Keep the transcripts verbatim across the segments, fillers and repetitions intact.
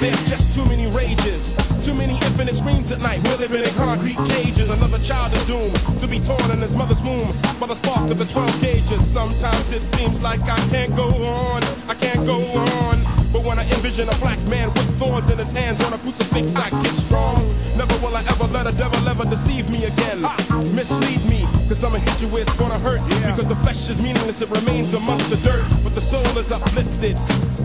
There's just too many rages, too many infinite screams at night. We're living in concrete cages. Another child is doomed to be torn in his mother's womb by the spark of the twelve gauges. Sometimes it seems like I can't go on, I can't go on. But when I envision a black man with thorns in his hands on a crucifix, I get strong. Never will I ever let a devil ever deceive me again, mislead me, cause I'ma hit you where it's gonna hurt. Because the flesh is meaningless, it remains amongst the dirt, but the soul is uplifted.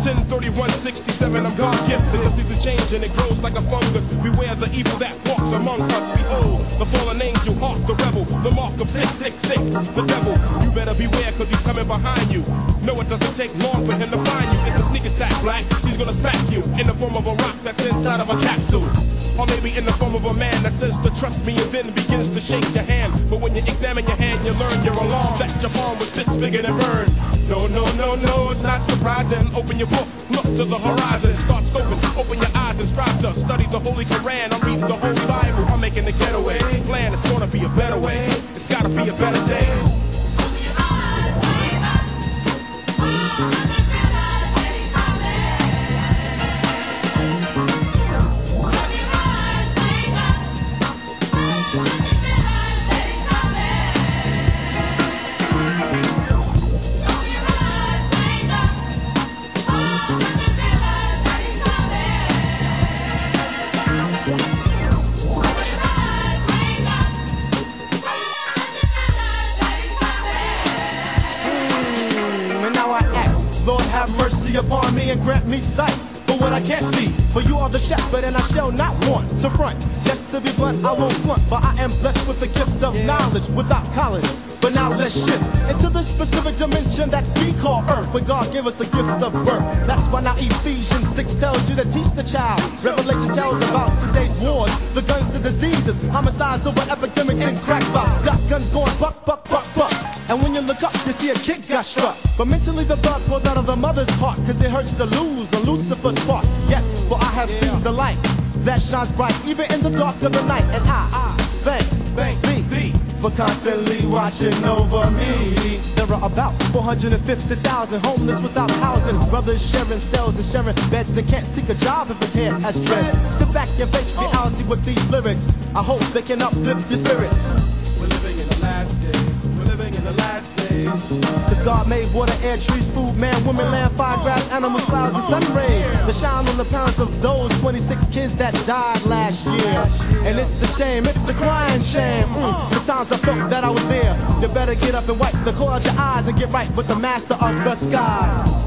ten thirty-one sixty-seven, I'm God gifted. The season change and it grows like a fungus. Beware the evil that walks among us. Behold, the fallen angel, hark the rebel, the mark of six six six, the devil. You better beware cause he's coming behind you. No, it doesn't take long for him to find you. It's a sneak attack, black, he's gonna smack you in the form of a rock that's inside of a capsule. Or maybe in the form of a man that says to trust me and then begins to shake your hand. But when you examine your hand, you learn you're alarmed that your palm was disfigured and burned. No, no, no, no, it's not surprising. Open your book, look to the horizon. Start scoping, open your eyes and strive to study the Holy Qur'an. I'm reading the whole Bible, I'm making the getaway plan. It's gonna be a better way, it's gotta be a better day. Open your eyes, wake up. Oh, and realize that he's coming. Open your eyes, wake up. Oh, and realize that he's coming. Lord have mercy upon me and grant me sight for what I can't see. For you are the shepherd and I shall not want to front. Just to be blunt, I won't blunt, for I am blessed with the gift of knowledge without college. But now let's shift into the specific dimension that we call earth, where God gave us the gift of birth. That's why now Ephesians six tells you to teach the child. Revelation tells about today's wars, the guns, the diseases, homicides over epidemics and crackpot. Got guns going buck, buck, buck, buck. And when you look up, you see a kid got struck. But mentally the blood pours out of the mother's heart, cause it hurts to lose a Lucifer's spark. Yes, for I have yeah. seen the light that shines bright even in the dark of the night. And I, I thank, thank thee, thee. For constantly watching over me. There are about four hundred fifty thousand homeless without housing. Brothers sharing cells and sharing beds. They can't seek a job if his hair has dreads. Sit back and face reality with these lyrics. I hope they can uplift your spirits. We're living in the last days. We're living in the last days. Cause God made water, air, trees, food, man, woman, land, fire, grass, animals, clouds, and sun rays. The shine on the parents of those twenty-six kids that died last year. And it's a shame, it's a crying shame. Mm. Sometimes I felt that I was there. You better get up and wipe the core out your eyes and get right with the master of the sky.